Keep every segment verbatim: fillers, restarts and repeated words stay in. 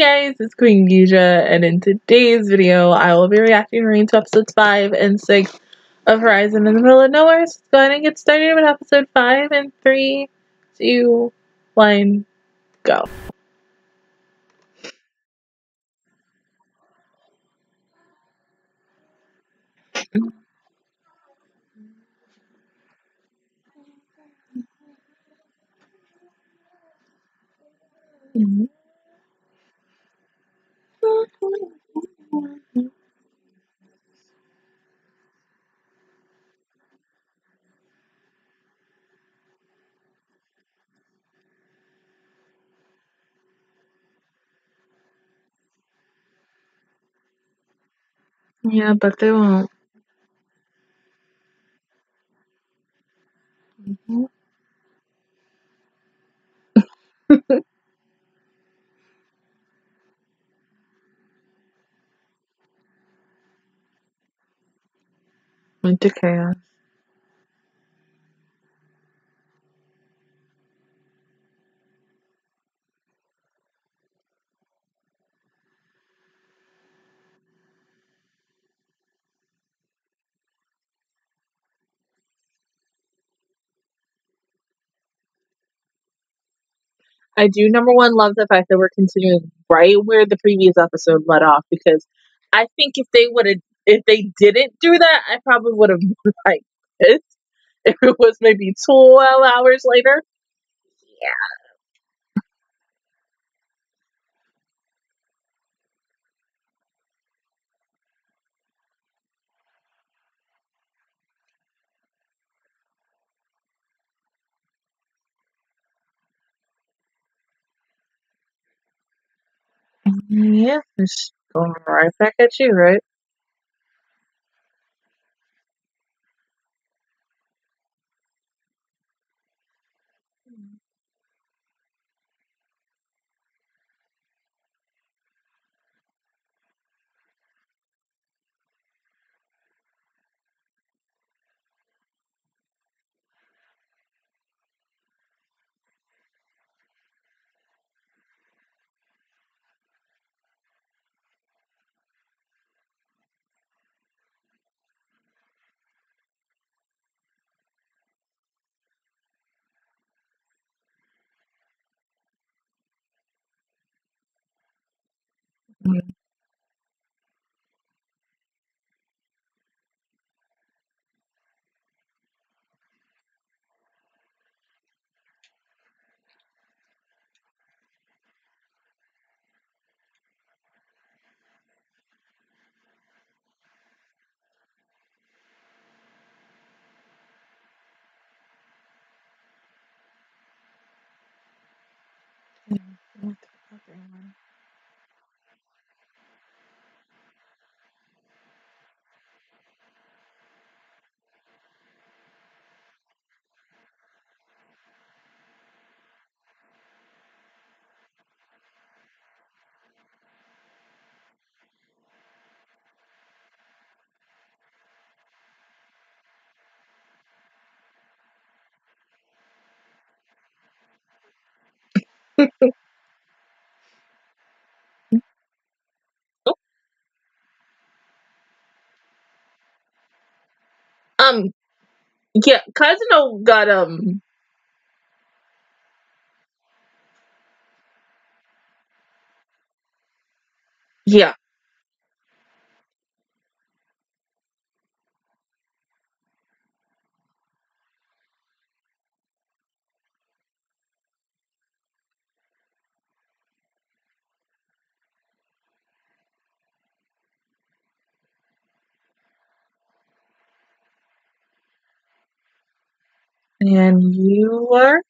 Hey guys, it's Queen Guja, and in today's video, I will be reacting to episodes five and six of Horizon in the Middle of Nowhere. So let's go ahead and get started with episode five and three, two, one, go. Mm-hmm. Yeah, but they won't. Mm-hmm. Into chaos. I do, number one, love the fact that we're continuing right where the previous episode let off, because I think if they would have If they didn't do that, I probably would have been like this. If it was maybe twelve hours later. Yeah. Yeah, it's going right back at you, right? Mm-hmm. Mm-hmm. um, yeah, Kazuno got um. Yeah, and you were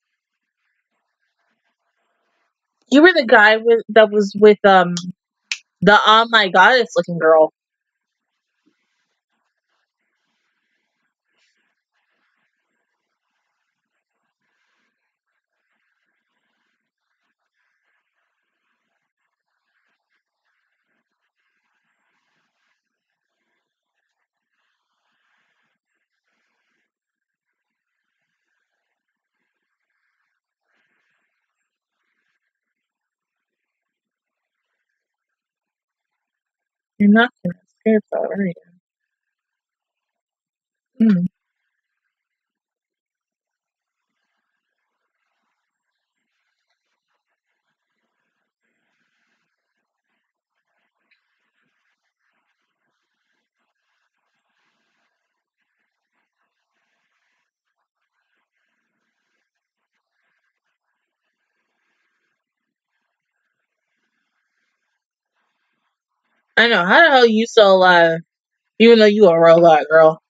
you were the guy with that was with um the Oh My Goddess looking girl. You're not going to escape though, are you? Mm. I know. How the hell are you still alive? Even though you a robot, girl.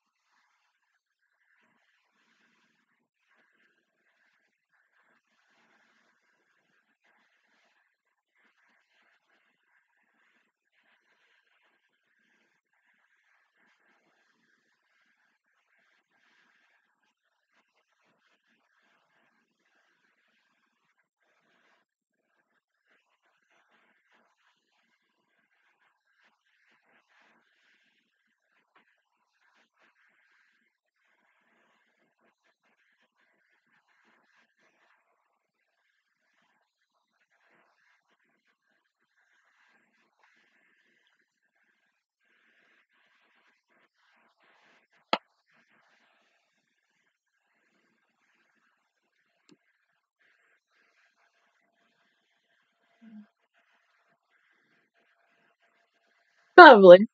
Probably.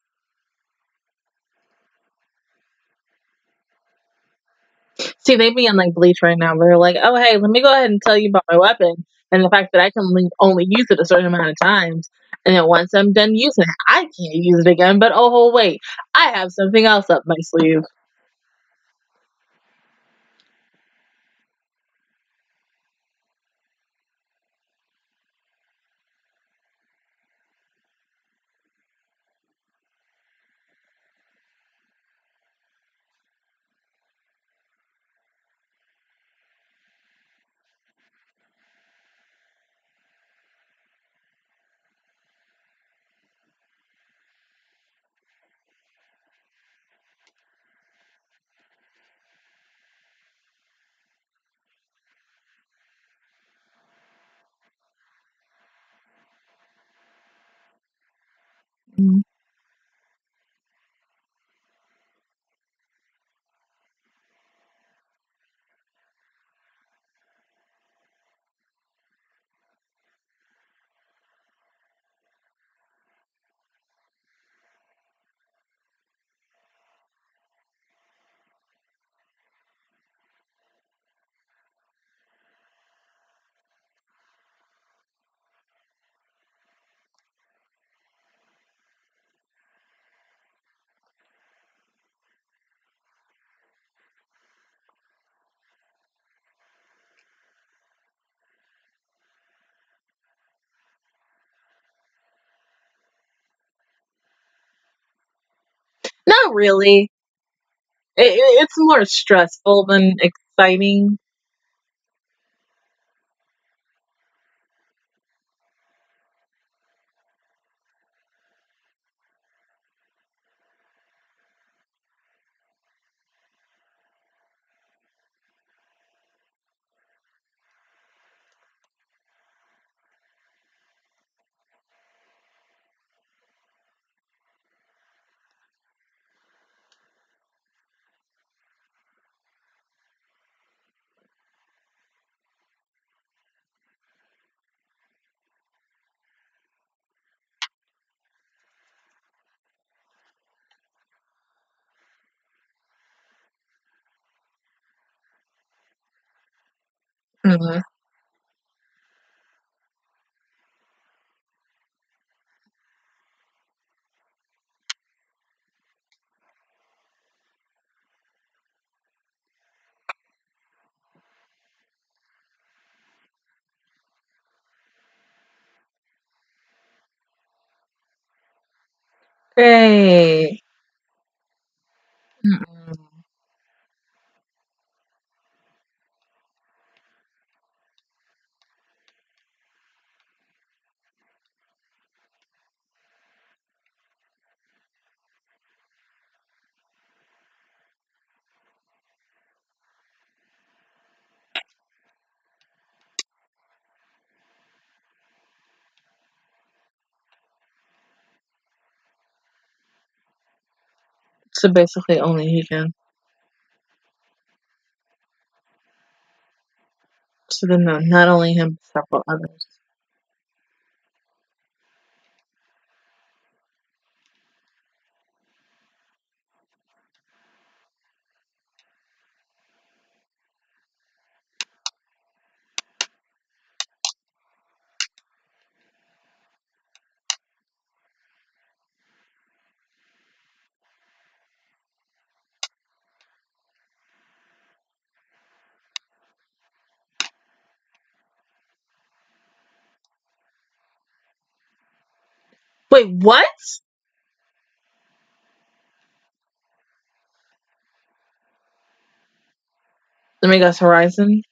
See, they be in like Bleach right now. They're like, oh, hey, let me go ahead and tell you about my weapon and the fact that I can only use it a certain amount of times. And then once I'm done using it, I can't use it again. But oh, wait, I have something else up my sleeve. Mm-hmm. Not really. It, it, it's more stressful than exciting. Mm-hmm. Great. Mm-mm. So basically only he can. So then no, not only him, but several others. Wait, what? Let me guess, Horizon.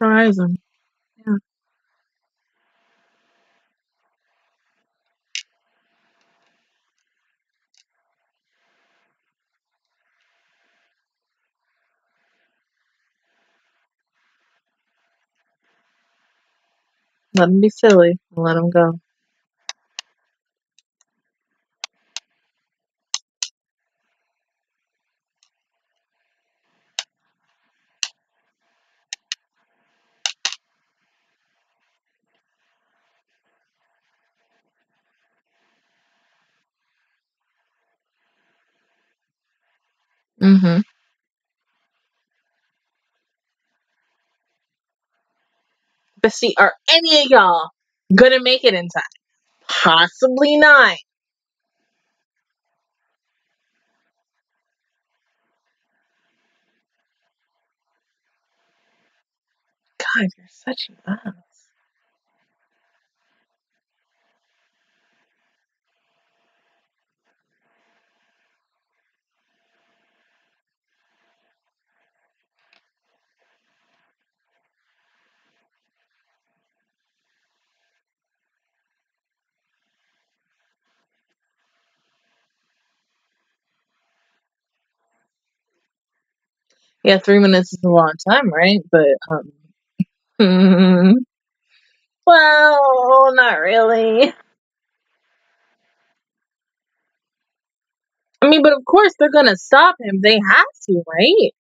Horizon. Yeah. Let him be silly and let him go. Mm-hmm. But see, are any of y'all gonna make it in time? Possibly not. God, you're such a mess. Yeah, three minutes is a long time, right? But, um, well, not really. I mean, but of course they're gonna stop him. They have to, right?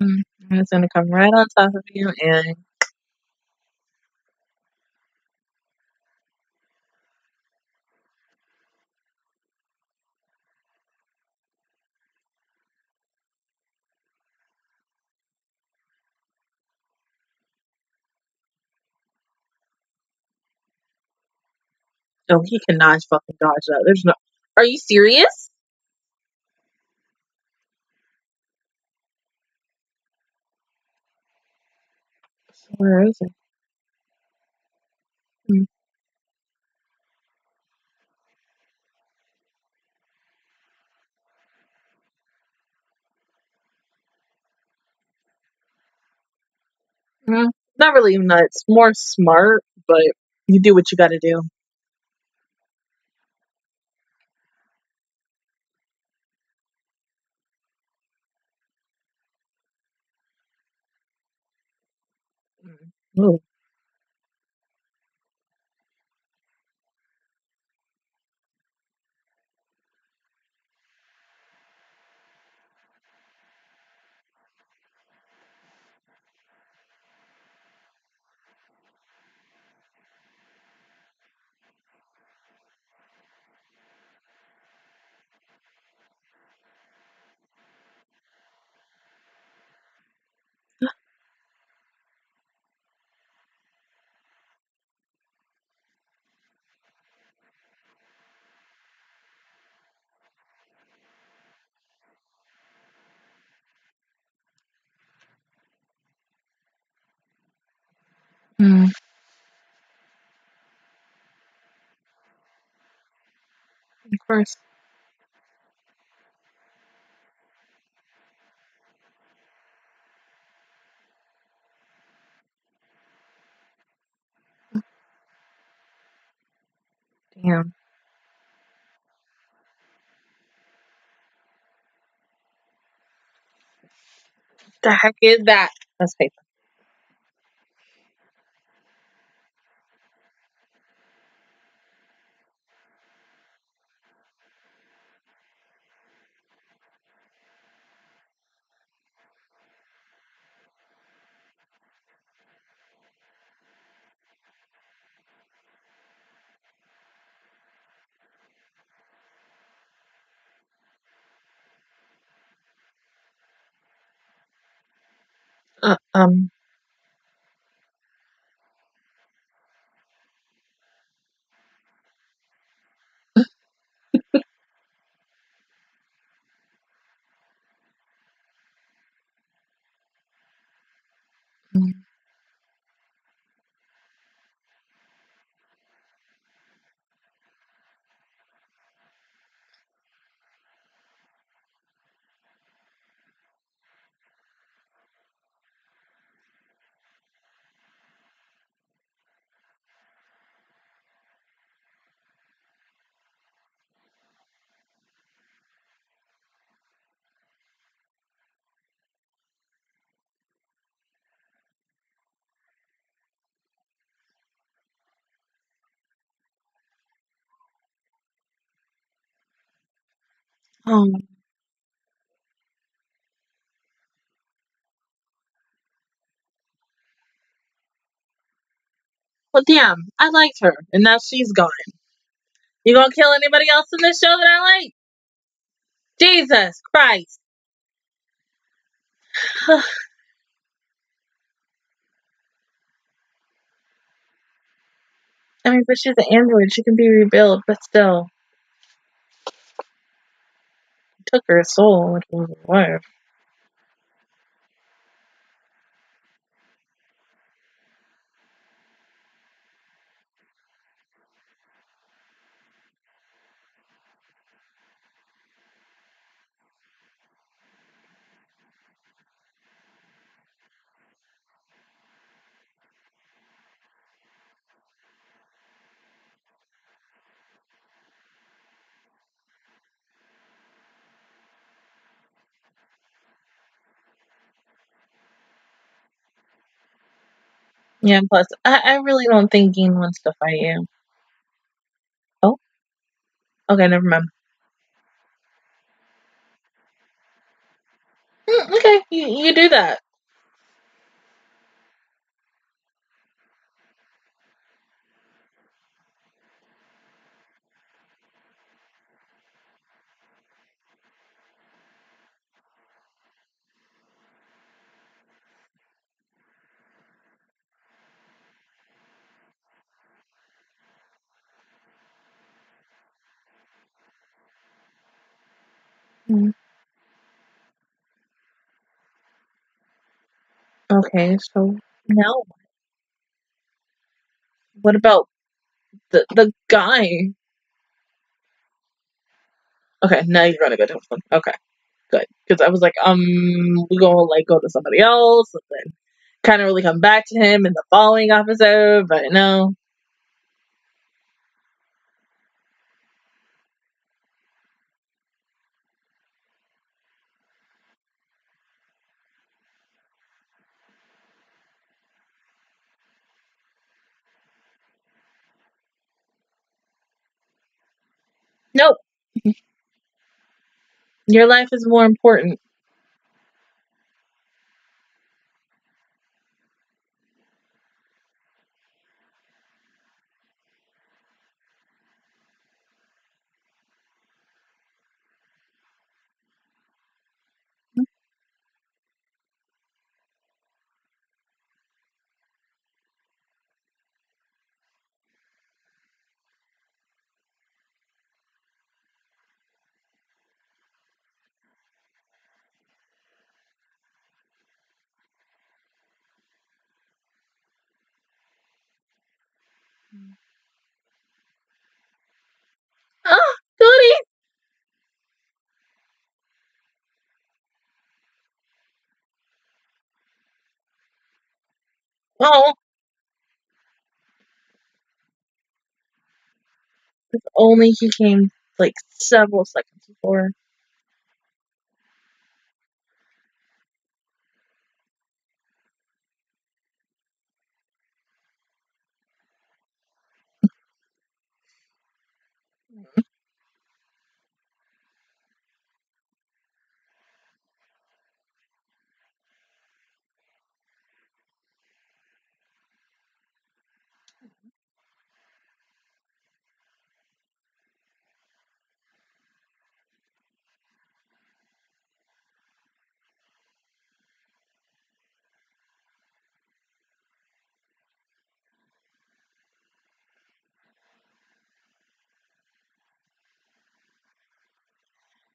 Mm, and it's gonna come right on top of you and no, he cannot fucking dodge that. There's no. Are you serious? So where is it? Hmm. Mm, Not really nuts. More smart, but you do what you gotta do. Mm. Oh, Mm. Of course. Damn. The heck is that? That's paper. Uh, um. Mm. Um. Well, damn. I liked her, and now she's gone. You gonna kill anybody else in this show that I like? Jesus Christ. I mean, but she's an android. She can be rebuilt, but still, it took her soul, which was worth. Yeah, and plus, I, I really don't think Gene wants to fight you. Oh, okay, never mind. Mm, okay, you, you do that. Mm. Okay, so now what about the the guy? Okay, now you're gonna go to him. Okay, good. Because I was like, um, we gonna like go to somebody else, and then kind of really come back to him in the following episode, but no. Nope. Your life is more important. No. If only he came like several seconds before.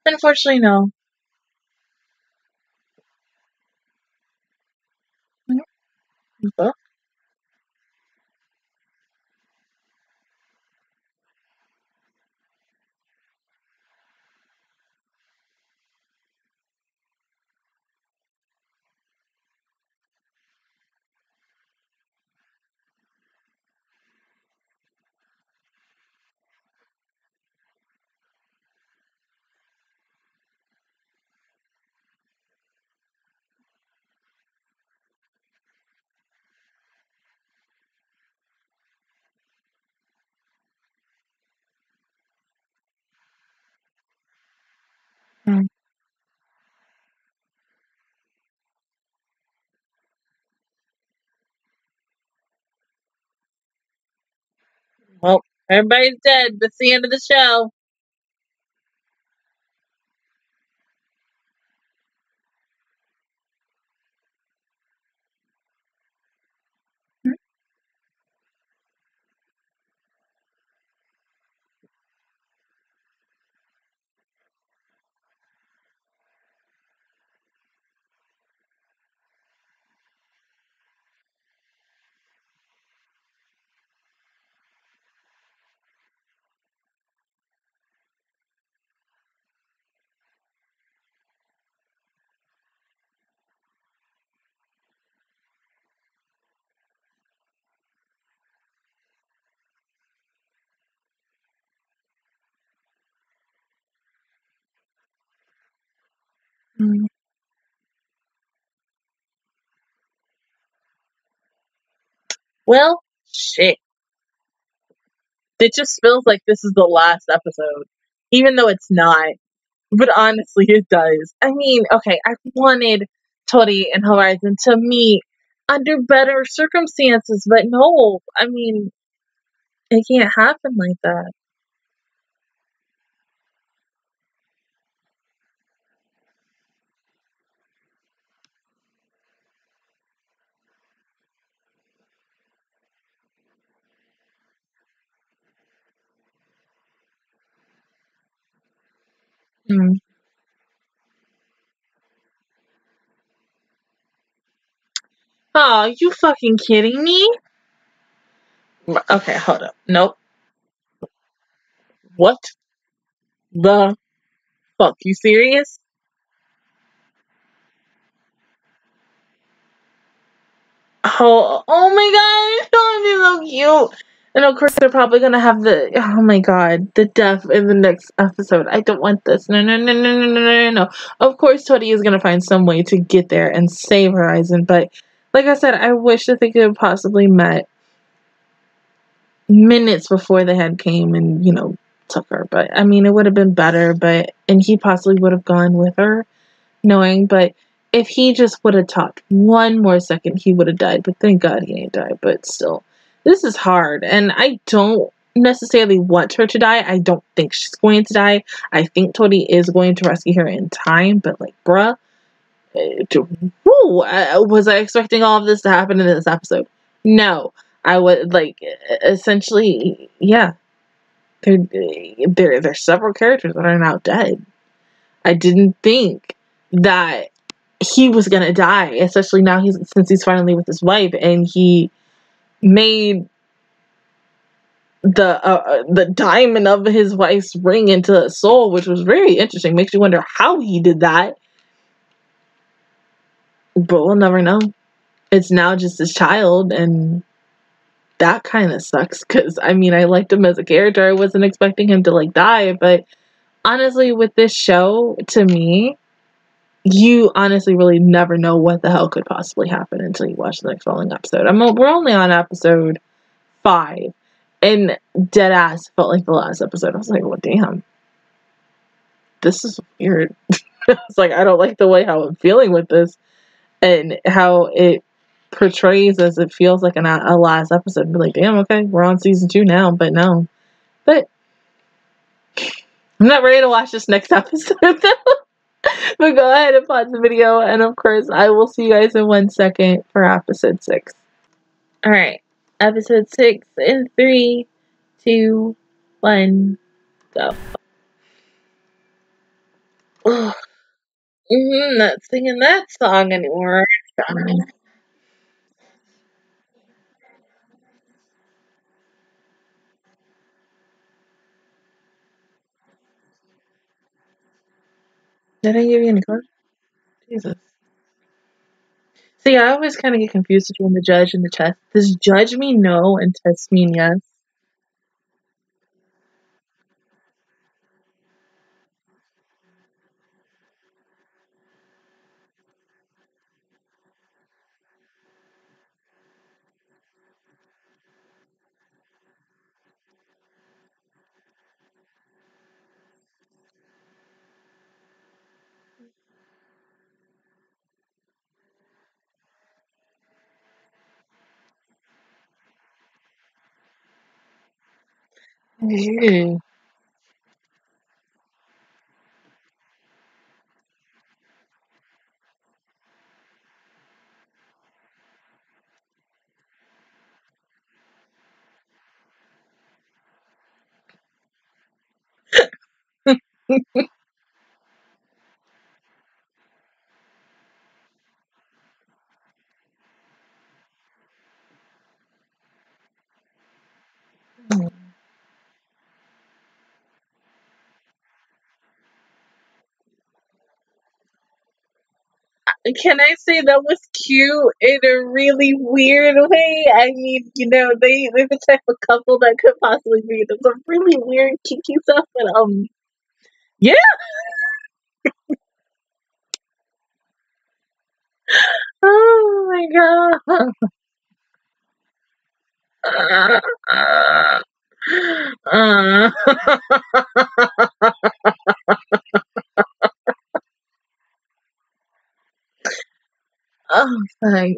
Unfortunately, no. Mm-hmm. Mm. Well, everybody's dead. That's the end of the show. Mm-hmm. Well, shit. It just feels like this is the last episode, even though it's not. But honestly, it does. I mean, okay, I wanted Tori and Horizon to meet under better circumstances, but no, I mean, it can't happen like that. Mm. Oh, you fucking kidding me? Okay, hold up. Nope. What the fuck? You serious? Oh, oh my god, oh, it'd be so cute. And of course, they're probably going to have the, oh my god, the death in the next episode. I don't want this. No, no, no, no, no, no, no, no. Of course, Tori is going to find some way to get there and save Horizon. But like I said, I wish that they could have possibly met minutes before the head came and, you know, took her. But I mean, it would have been better. But, and he possibly would have gone with her, knowing. But if he just would have talked one more second, he would have died. But thank God he ain't died. But still. This is hard, and I don't necessarily want her to die. I don't think she's going to die. I think Tori is going to rescue her in time, but, like, bruh. It, woo, I, was I expecting all of this to happen in this episode? No. I would, like, essentially, yeah. There, there, there are several characters that are now dead. I didn't think that he was going to die, especially now he's, since he's finally with his wife, and he made the uh, the diamond of his wife's ring into a soul, which was very interesting. Makes you wonder how he did that. But we'll never know. it's now just his child, and that kind of sucks, because I mean, I liked him as a character. I wasn't expecting him to like die, but honestly, with this show, to me, you honestly really never know what the hell could possibly happen until you watch the next following episode. I'm we're only on episode five, and dead ass felt like the last episode. I was like, well, damn, this is weird. I was like, I don't like the way how I'm feeling with this, and how it portrays as it feels like an, a last episode. Be like, damn, okay, we're on season two now, but no, but I'm not ready to watch this next episode though. But go ahead and pause the video, and of course, I will see you guys in one second for episode six. Alright, episode six in three, two, one, go. Ugh. Mm-hmm, not singing that song anymore. Did I give you any cards? Jesus. See, I always kind of get confused between the judge and the test. Does judge mean no and test mean yes? Mm-hmm. Mm. Can I say that was cute in a really weird way? I mean, you know, they, they're the type of couple that could possibly be. There's some really weird, kinky stuff, but, um, yeah. Oh, my God. Uh, uh, uh. Oh, sorry.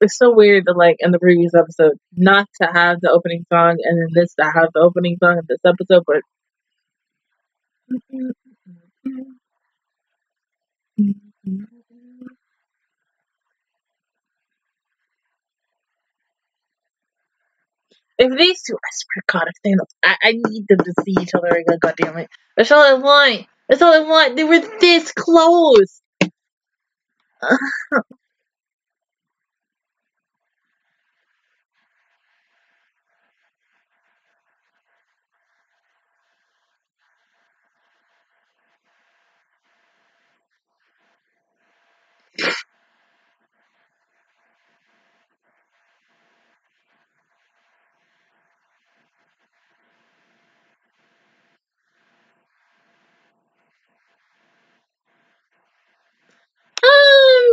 It's so weird to, like, in the previous episode, not to have the opening song, and then this to have the opening song in this episode, but... If these two, I swear to God, if they don't, I, I need them to see each other again, goddammit. That's all I want. That's all I want. They were this close.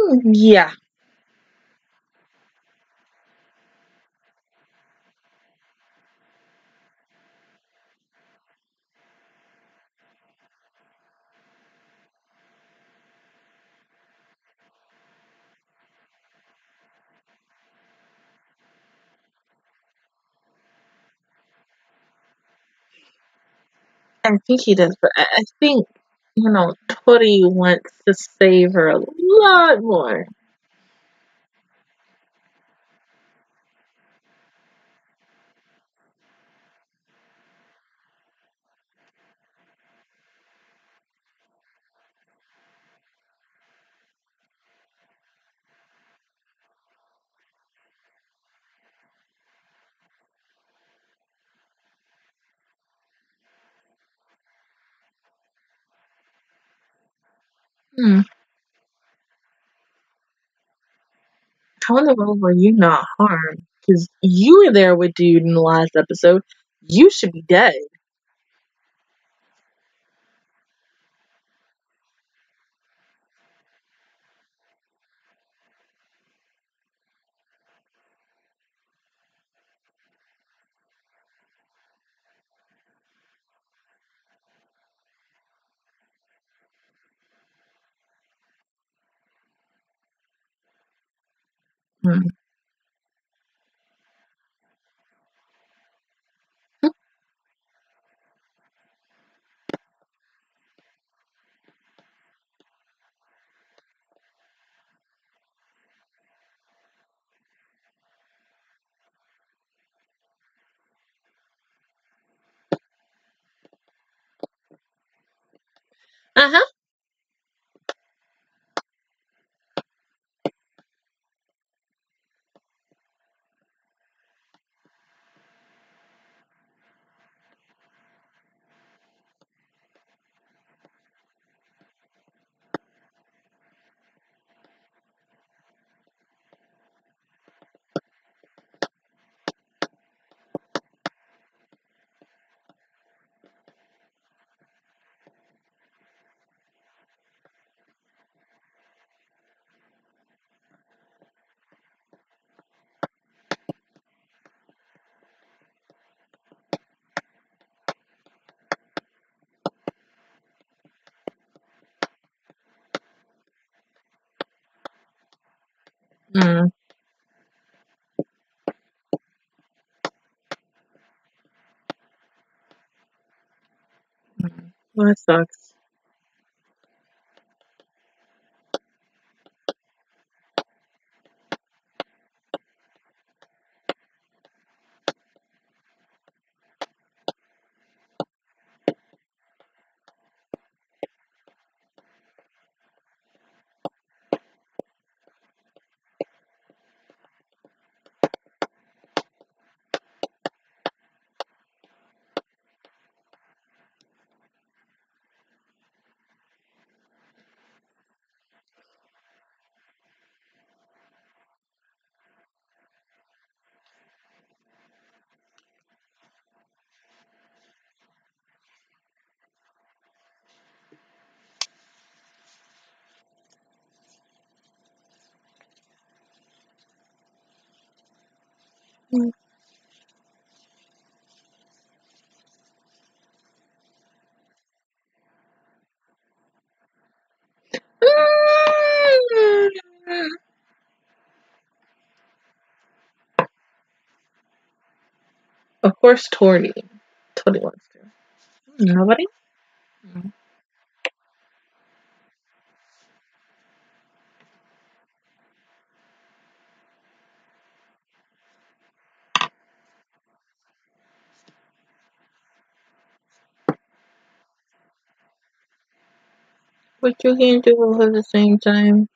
Um, yeah. I think he does, but I think, you know, Tori wants to save her a lot more. Hmm. How in the world were you not harmed? Because you were there with dude in the last episode. You should be dead. Hmm. Hmm. Uh-huh. Mm. Mm. Well, that sucks. Mm. Mm. Of course, Tori. Tori wants to. Nobody? Mm. But you can't do both at the same time.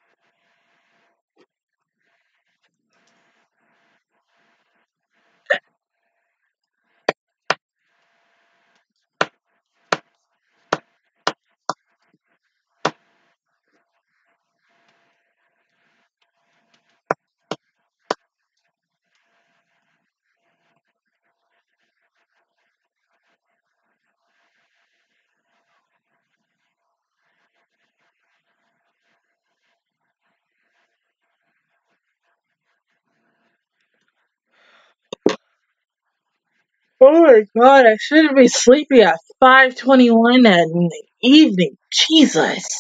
Oh my god, I shouldn't be sleepy at five twenty-one at in the evening. Jesus.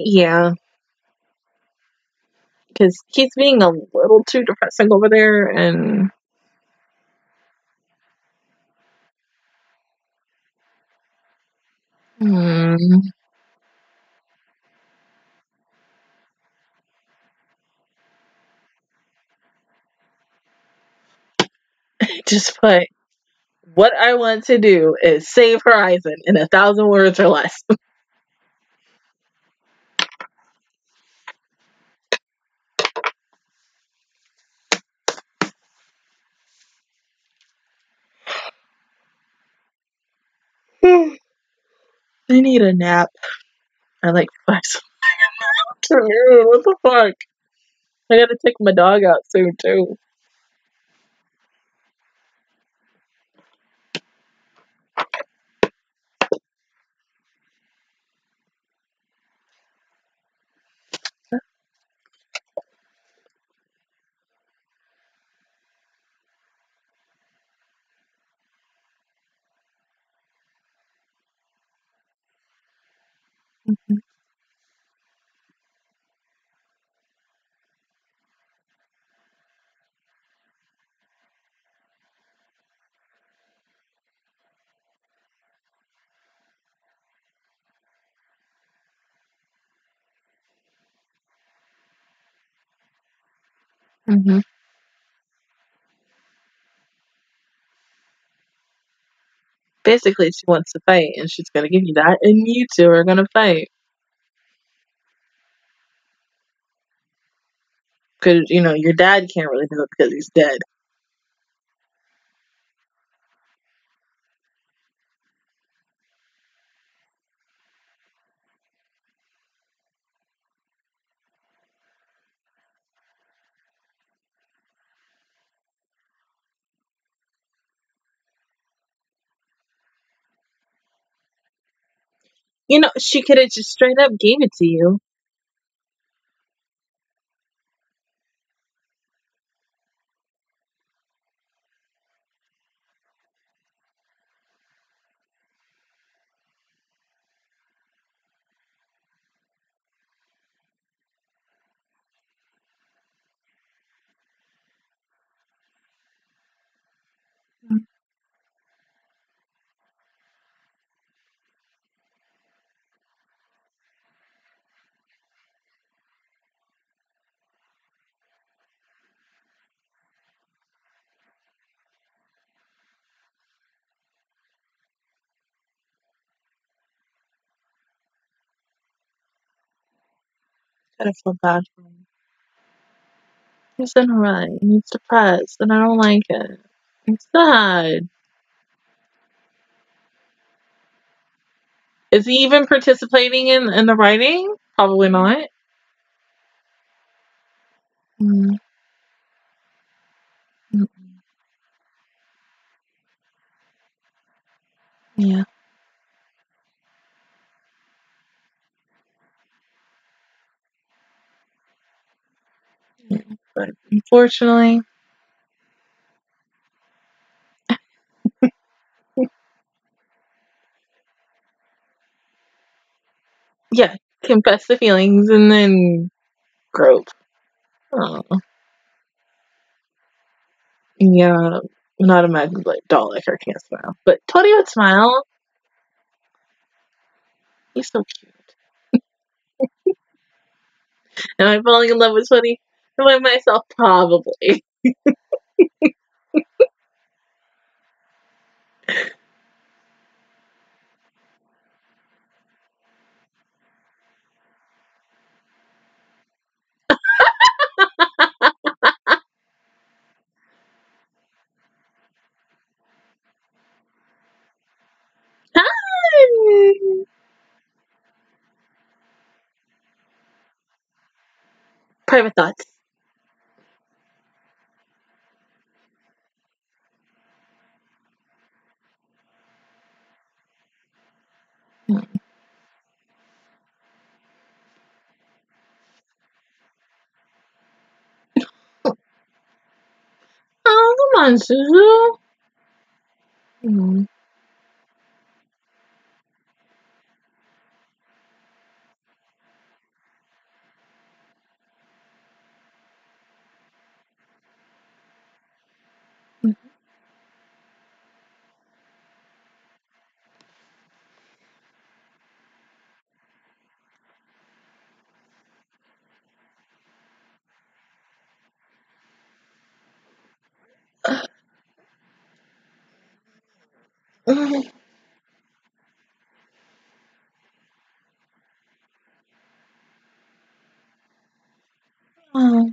Yeah, because he's being a little too depressing over there, and Hmm. just put what I want to do is save Horizon in a thousand words or less. I need a nap. I like five. Dude, what the fuck? I gotta take my dog out soon too. Mhm. Mhm. Basically, she wants to fight, and she's gonna give you that, and you two are gonna fight because you know your dad can't really do it because he's dead. You know, she could have just straight up gave it to you. Mm. Gotta feel bad for him. He's in a rut, and he's depressed, and I don't like it. It's sad. Is he even participating in in the writing? Probably not. Mm. Mm. Yeah. Yeah. But unfortunately, yeah, confess the feelings and then grope. Oh, yeah, not imagine like doll like her can't smile, but Tori would smile. He's so cute. Am I falling in love with Tori? By myself, probably. Hi. Private thoughts. Mm. Oh, come on, Suzu. Hmm. Mm-hmm. Oh.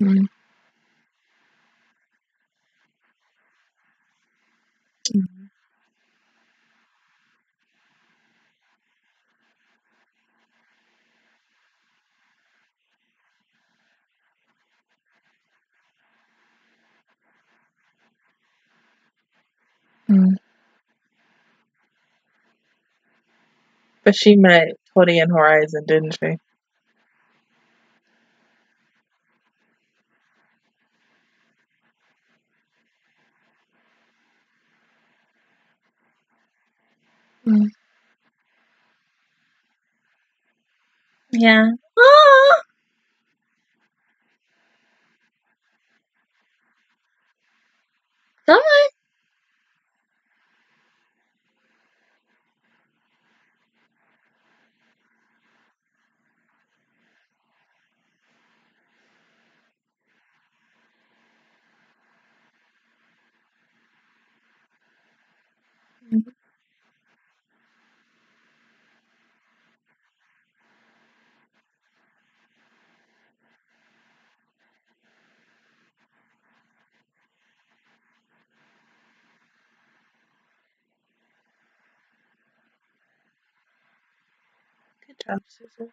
Mm. Mm. Mm. But she met Tori and Horizon, didn't she? Mm. Yeah. Ah! Come on. Mhm. Good job, Susan.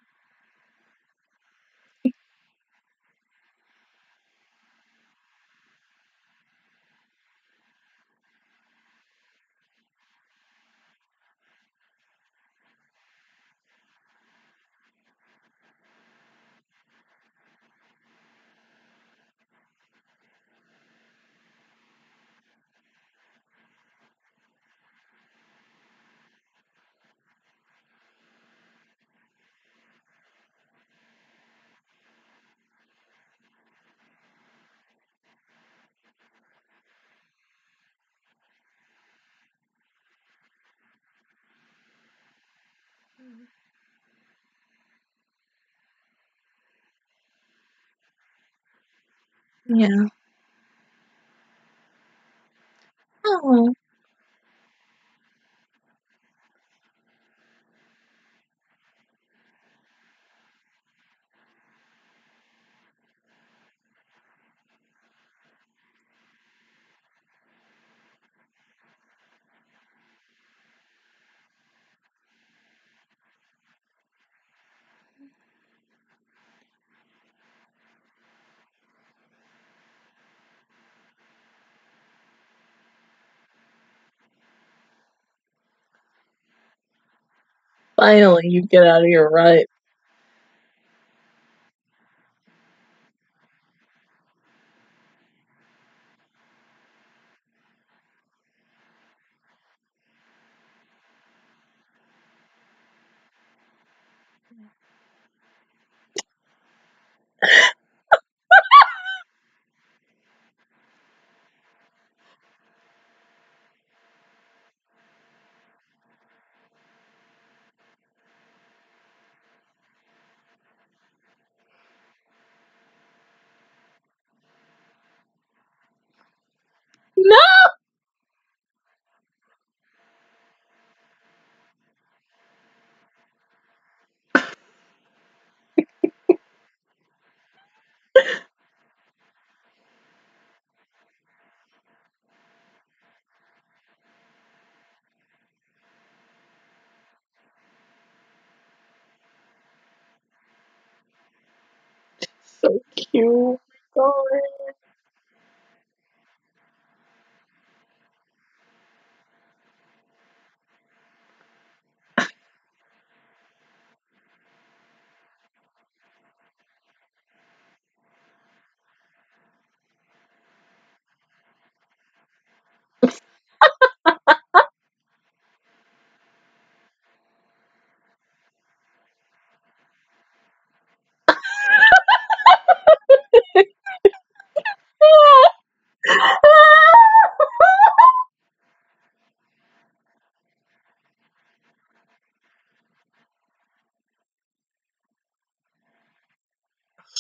Mhm. Yeah. Oh. Finally, you get out of here, right? No! So cute. Sorry.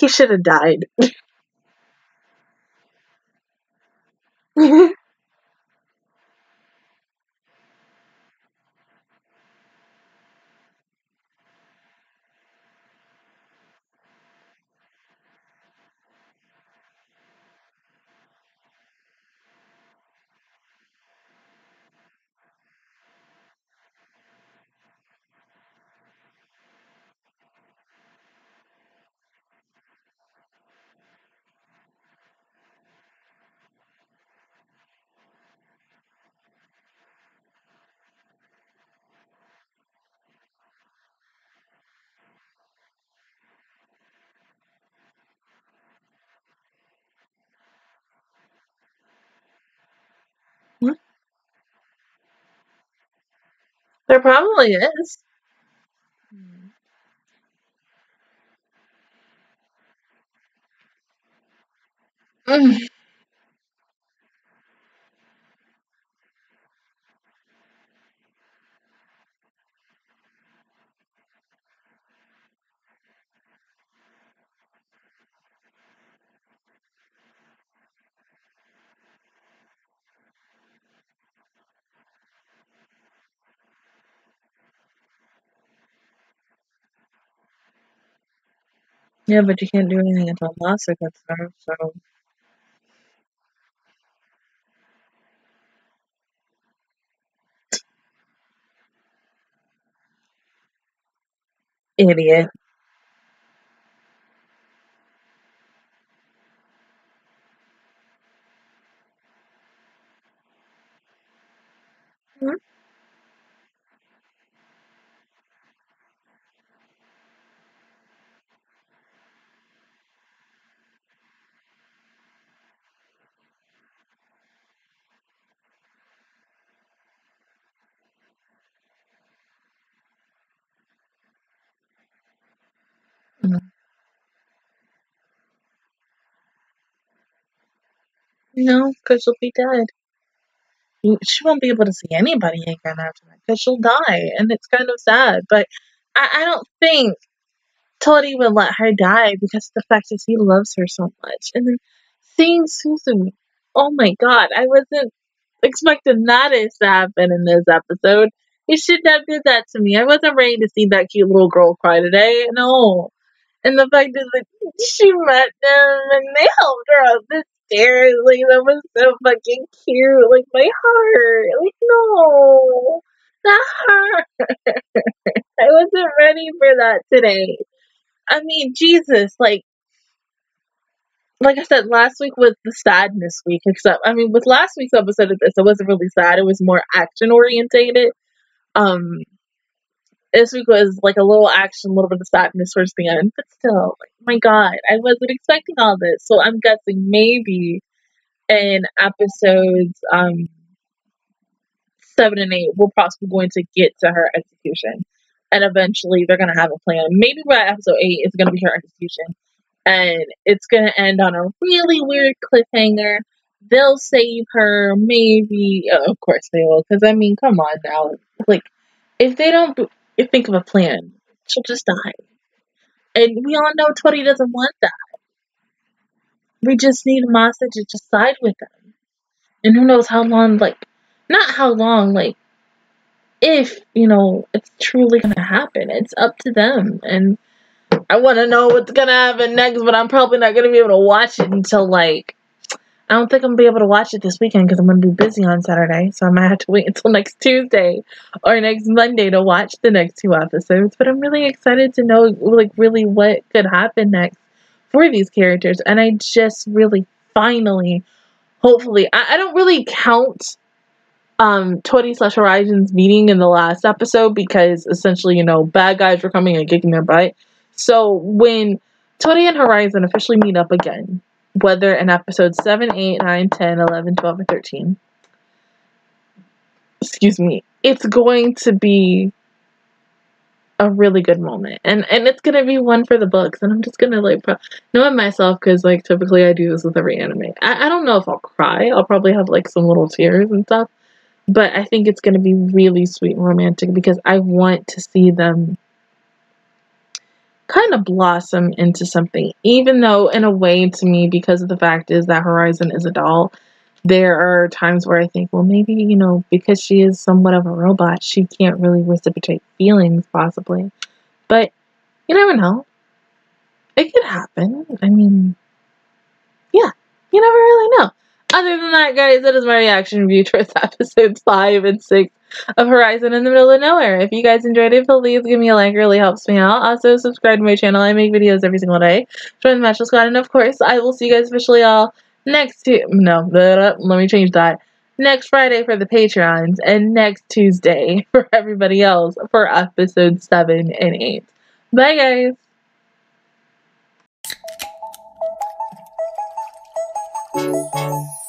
He should have died. There probably is. Mm. Mm. Yeah, but you can't do anything until Nasa gets there, so. Idiot. Hmm? No, because she'll be dead. She won't be able to see anybody again after that because she'll die, and it's kind of sad. But I, I don't think Tori would let her die because of the fact is he loves her so much. And then seeing Susan, oh my god, I wasn't expecting that to happen in this episode. You should not do that to me. I wasn't ready to see that cute little girl cry today. No. And the fact is that she met them and they helped her up the stairs. Like, that was so fucking cute. Like, my heart. Like, no. That hurt. I wasn't ready for that today. I mean, Jesus, like, like I said, last week was the sadness week. Except, I mean, with last week's episode of this, it wasn't really sad. It was more action-orientated. Um, this week was like a little action, a little bit of sadness towards the end. But still, like, my god, I wasn't expecting all this. So I'm guessing maybe in episodes um, seven and eight, we're possibly going to get to her execution. And eventually they're going to have a plan. Maybe by episode eight, it's going to be her execution. And it's going to end on a really weird cliffhanger. They'll save her, maybe. Oh, of course they will. Because, I mean, come on now. Like, if they don't think of a plan, she'll just die. And we all know Tori doesn't want that. We just need Masa to just side with them. And who knows how long, like, not how long, like, if, you know, it's truly going to happen. It's up to them. And I want to know what's going to happen next, but I'm probably not going to be able to watch it until, like, I don't think I'm going to be able to watch it this weekend because I'm going to be busy on Saturday, so I might have to wait until next Tuesday or next Monday to watch the next two episodes. But I'm really excited to know, like, really what could happen next for these characters. And I just really, finally, hopefully, I, I don't really count Um, Tori slash Horizon's meeting in the last episode because essentially, you know, bad guys were coming and kicking their butt. So when Tori and Horizon officially meet up again, whether in episodes seven, eight, nine, ten, eleven, twelve, or thirteen, excuse me, it's going to be a really good moment. And and it's going to be one for the books. And I'm just going to, like, pro- knowing myself, because, like, typically I do this with every anime. I, I don't know if I'll cry. I'll probably have, like, some little tears and stuff. But I think it's going to be really sweet and romantic because I want to see them kind of blossom into something, even though in a way to me, because of the fact is that Horizon is a doll, there are times where I think, well, maybe, you know, because she is somewhat of a robot, she can't really reciprocate feelings, possibly. But you never know. It could happen. I mean, yeah, you never really know. Other than that, guys, that is my reaction review towards episodes five and six of Horizon in the Middle of Nowhere. If you guys enjoyed it, please give me a like. It really helps me out. Also, subscribe to my channel. I make videos every single day. Join the Matchless Squad. And, of course, I will see you guys officially all next to no, let me change that. Next Friday for the Patreons and next Tuesday for everybody else for episodes seven and eight. Bye, guys. Thank you.